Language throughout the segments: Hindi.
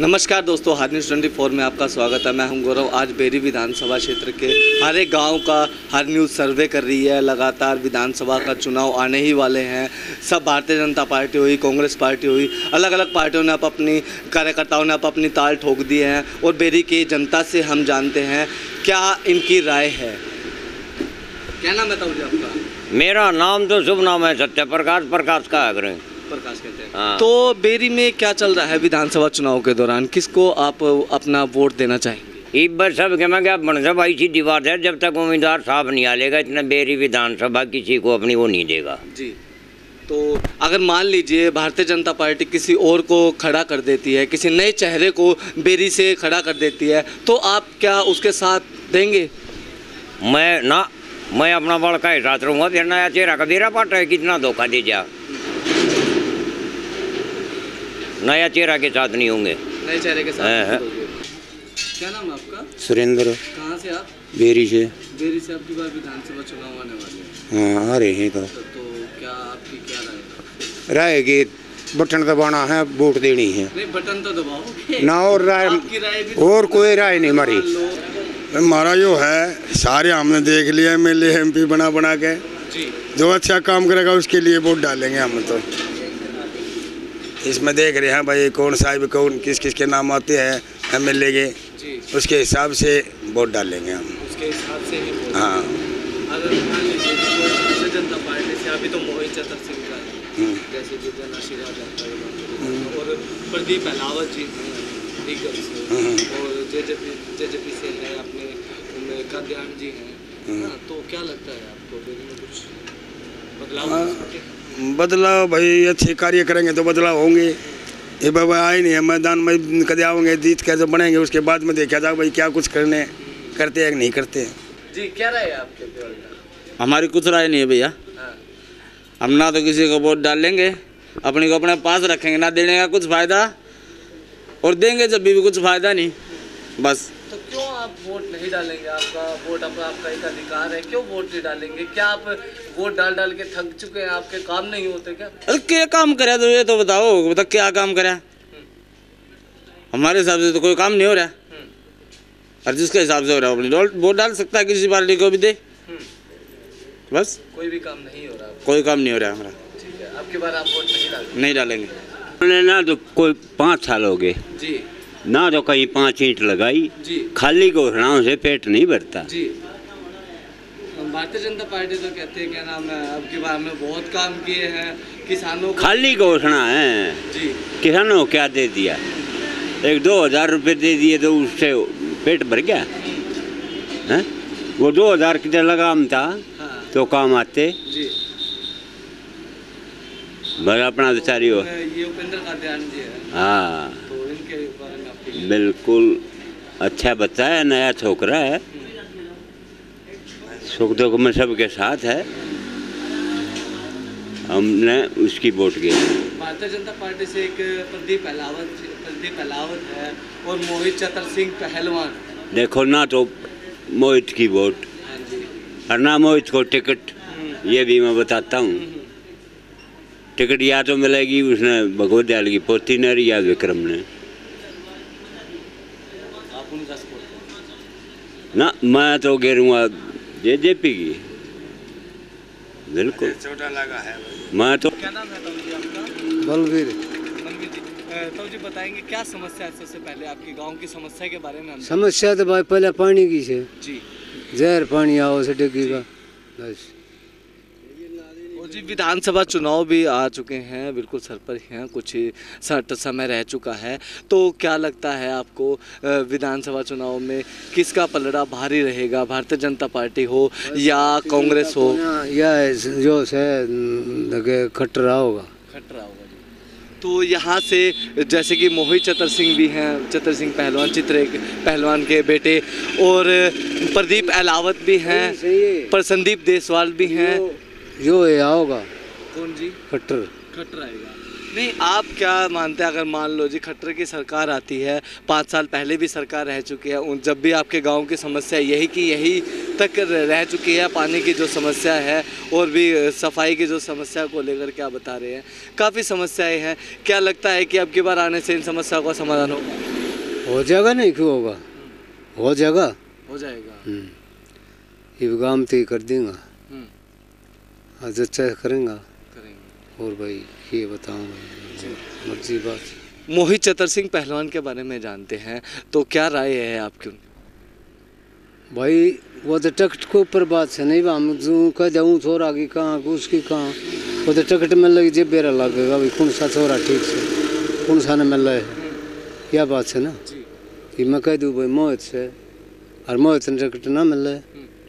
नमस्कार दोस्तों, हर न्यूज़ 24 में आपका स्वागत है। मैं हूं गौरव। आज बेरी विधानसभा क्षेत्र के हर एक गाँव का हर न्यूज़ सर्वे कर रही है। लगातार विधानसभा का चुनाव आने ही वाले हैं। सब भारतीय जनता पार्टी हुई, कांग्रेस पार्टी हुई, अलग अलग पार्टियों ने अब अपनी कार्यकर्ताओं ने अब अपनी ताल ठोक दी है। और बेरी की जनता से हम जानते हैं क्या इनकी राय है। क्या नाम है आपका? मेरा नाम तो शुभ नाम है सत्य प्रकाश, प्रकाश का आग्रह प्रकाश कहते हैं। हाँ। तो बेरी में क्या चल रहा है विधानसभा चुनाव के दौरान? किसको आप अपना वोट देना चाहेंगे? एक बार सब कहेंगे आप मनसभा इसी दीवार है, जब तक उम्मीदवार साफ नहीं आ लेगा इतना बेरी विधानसभा किसी को अपनी वो नहीं देगा जी। तो अगर मान लीजिए भारतीय जनता पार्टी किसी और को खड़ा कर देती है, किसी नए चेहरे को बेरी से खड़ा कर देती है, तो आप क्या उसके साथ देंगे? मैं अपना बड़ का साथ रहूँगा। फिर नया चेहरा का बेरा पाट है, कितना धोखा दे जा। नया चेहरा के साथ नहीं होंगे, नए चेहरे के साथ नहीं होंगे। क्या नाम है आपका? सुरेंद्र। कहाँ से आप? बेरी से। बेरी से आपकी बार विधानसभा चुनाव आने वाले हैं? हाँ आ रहे हैं। तो क्या आपकी क्या राय? राय के बटन दबाना है, वोट देनी है। नहीं बटन तो दबाओ ना। और राय और कोई राय नहीं हमारी। हमारा जो है सारे हमने देख लिया, एमएलए एमपी बना बना के जो अच्छा काम करेगा उसके लिए वोट डालेंगे हम। तो इसमें देख रहे हैं भाई कौन साहिब कौन किस किस के नाम आते हैं एमएलए के, उसके हिसाब से वोट डालेंगे हम। उसके हिसाब से ही वोट। हाँ। अगर मान लीजिए भारतीय जनता पार्टी से अभी तो मोहित चतर सिंह का जैसे जो जन आशीर्वाद आता है, और प्रदीप अलावत जी लीगल से, और जेजेपी से है अपने कल्याण जी हैं, तो क्या लगता है आपको बेरी में कुछ बदलाव? बदलाव भाई अच्छे कार्य करेंगे तो बदलाव होंगे। ये बाबा आए नहीं है मैदान में, कदे आओगे जीत के जब बनेंगे उसके बाद में देखा जाए भाई क्या कुछ करने करते हैं कि नहीं करते जी। क्या राय है आपके? हमारी कुछ राय नहीं है भैया। हम ना तो किसी को वोट डालेंगे, अपने को अपने पास रखेंगे, ना देने का कुछ फायदा और देंगे जब भी कुछ फायदा नहीं, बस। तो क्यों आप वोट नहीं डालेंगे? आपका वोट आपका एक अधिकार है, क्यों वोट नहीं डालेंगे? क्या आप वोट डाल डाल के थक चुके हैं? आपके काम नहीं होते क्या? अरे क्या काम करे तो ये तो बताओ, मतलब क्या काम करे? हमारे हिसाब से तो कोई काम नहीं हो रहा है। और जिसके हिसाब से हो रहा है अपनी वोट डाल सकता है, किसी पार्टी को भी दे, बस। कोई भी काम नहीं हो रहा, कोई काम नहीं हो रहा है हमारा। ठीक है, आपके बार आप वोट नहीं डालेंगे ना? तो कोई 5 साल हो गए जी ना, तो कहीं 5 ईंट लगाई, खाली घोषणाओं से पेट नहीं भरता जी। भारतीय जनता पार्टी तो कहते हैं क्या नाम है अब की बार में बहुत काम किए हैं किसानों को। खाली घोषणा है जी। किसानों क्या दे दिया? 1-2 हज़ार रुपये दे दिए तो उससे पेट भर गया है? वो 2000 कितना लगाम था? हाँ। तो काम आते जी। बड़ा अपना बेचारी हो ये उपेंद्र का ध्यान जी है। हाँ बिल्कुल, अच्छा बच्चा है, नया छोकरा है, सुख दुख में सबके साथ है। हमने उसकी वोट की। भारतीय जनता पार्टी से एक प्रदीप अलावत है और मोहित चतर सिंह पहलवान। देखो ना तो मोहित की वोट और ना मोहित को टिकट, ये भी मैं बताता हूँ। टिकट या तो मिलेगी उसने भगवत दयाल की पोती ने या विक्रम ने। ना मैं तो घेरूंगा जेजेपी की, बिल्कुल छोटा लगा है मैं तो। क्या नाम है आपका? बलवीर। तो जी बताएंगे क्या समस्या है? सबसे पहले आपके गांव की समस्या के बारे में। समस्या तो भाई पहले पानी की है जी, जहर पानी आओ से डिग्गी का बस जी। विधानसभा चुनाव भी आ चुके हैं, बिल्कुल सर पर हैं, कुछ ही समय रह चुका है। तो क्या लगता है आपको विधानसभा चुनाव में किसका पलड़ा भारी रहेगा? भारतीय जनता पार्टी हो या कांग्रेस हो या जो है खट्टर होगा? खट्टर होगा जी। तो यहाँ से जैसे कि मोहित चतर सिंह भी हैं, चतर सिंह पहलवान, चित्र पहलवान के बेटे, और प्रदीप अलावत भी हैं, पर संदीप देसवाल भी हैं। जो ये आओगा कौन जी? खट्टर आएगा। नहीं, आप क्या मानते हैं, अगर मान लो जी खट्टर की सरकार आती है, 5 साल पहले भी सरकार रह चुकी है, उन जब भी आपके गांव की समस्या यही की यही तक रह चुकी है, पानी की जो समस्या है और भी सफाई की जो समस्या को लेकर क्या बता रहे हैं, काफ़ी समस्याएं हैं, क्या लगता है कि अब की बार आने से इन समस्याओं का समाधान होगा? हो जाएगा, नहीं क्यों होगा, हो जाएगा, हो जाएगा, ये काम तो कर देंगे, आज अच्छा करेंगे। और भाई ये बताऊँ मर्जी बात। मोहित चतर सिंह पहलवान के बारे में जानते हैं, तो क्या राय है आपकी उनकी? भाई वो तो टिकट के ऊपर बात है, नहीं हम जो कह जाऊँ छोरा की कहाँ उसकी कहाँ, वो तो टिकट मिल रही जब बेरा लगेगा भाई कौन सा छोरा ठीक से कौन सा न मिल रहा है, क्या बात है ना कि मैं कह दूँ भाई मोहित से और मोहित ने टिकट ना मिल रहा है,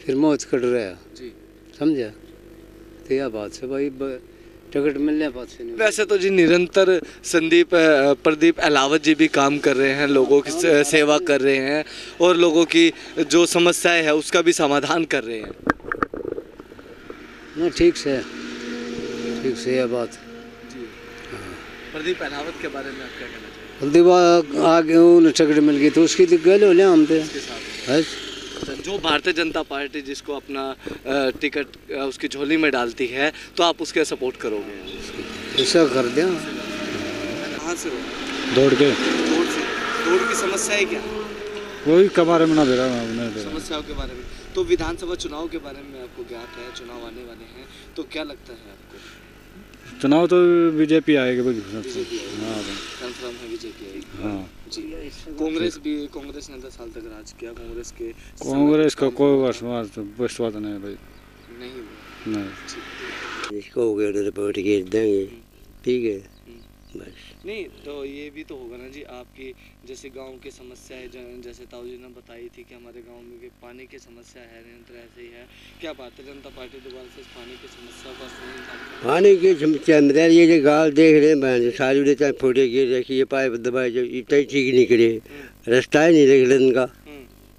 फिर मोहित कट रहा, समझा, तो यह बात है भाई टिकट मिलने पास नहीं। वैसे तो जी निरंतर प्रदीप अलावत जी भी काम कर रहे हैं, लोगों की सेवा कर रहे हैं और लोगों की जो समस्याएं है उसका भी समाधान कर रहे हैं ना, ठीक से, ठीक से, यह बात जी। प्रदीप अलावत के बारे में आप क्या कहना चाहिए? प्रदीप आगे उन्हें टिकट मिल गई तो उसकी गल हो लिया हम पे, जो भारतीय जनता पार्टी जिसको अपना टिकट उसकी झोली में डालती है, तो आप उसके सपोर्ट करोगे? ऐसा कर दिया। कहाँ से हो? दौड़ के। दौड़ की समस्या है क्या? कोई के बारे में ना दे रहा समस्याओं के बारे में। तो विधानसभा चुनाव के बारे में आपको ज्ञात है, चुनाव आने वाले हैं, तो क्या लगता है आपको? चुनाव तो बीजेपी आएगी, कंफर्म है बीजेपी आएगी, हाँ जी। कांग्रेस भी, कांग्रेस ने 10 साल तक राज किया, कांग्रेस का कोई विश्वास नहीं भाई, नहीं नहीं, इसको हो गया तो बैठ के देंगे, ठीक है बस। नहीं तो ये भी तो होगा ना जी, आपकी जैसे गांव की समस्या है, जैसे ताऊ जी ने बताई थी कि हमारे गांव में पानी की समस्या है, निरंतर ऐसे ही है, क्या भारतीय जनता पार्टी दोबारा से पानी की समस्या का? पानी की समस्या मतलब ये गाँव देख रहे हैं सारी फोटे गिर रखी है, पाइप दबाए इतना ठीक निकले, रास्ता ही नहीं देख रहे इनका,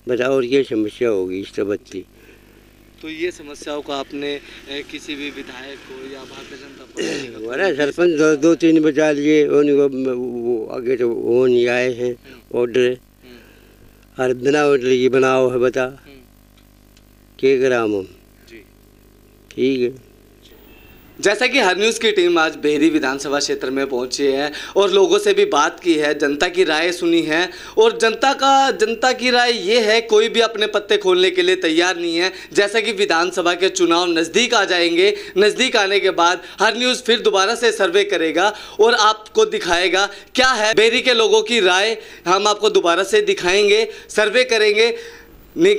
बताओ और ये समस्या होगी इस तरह की। तो ये समस्याओं का आपने किसी भी विधायक को या भारतीय जनता पार्टी अरे सरपंच 2-3 बचा लिए, वो आगे तो वो नहीं आए हैं ऑर्डर, और बिना ऑर्डर ये बनाओ है, बता के ग्राम हम, ठीक है। जैसा कि हर न्यूज़ की टीम आज बेरी विधानसभा क्षेत्र में पहुंची है और लोगों से भी बात की है, जनता की राय सुनी है, और जनता की राय ये है कोई भी अपने पत्ते खोलने के लिए तैयार नहीं है। जैसा कि विधानसभा के चुनाव नज़दीक आ जाएंगे, नज़दीक आने के बाद हर न्यूज़ फिर दोबारा से सर्वे करेगा और आपको दिखाएगा क्या है बेरी के लोगों की राय, हम आपको दोबारा से दिखाएँगे, सर्वे करेंगे।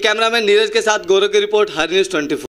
कैमरामैन नीरज के साथ गौरव की रिपोर्ट, हर न्यूज़ 24।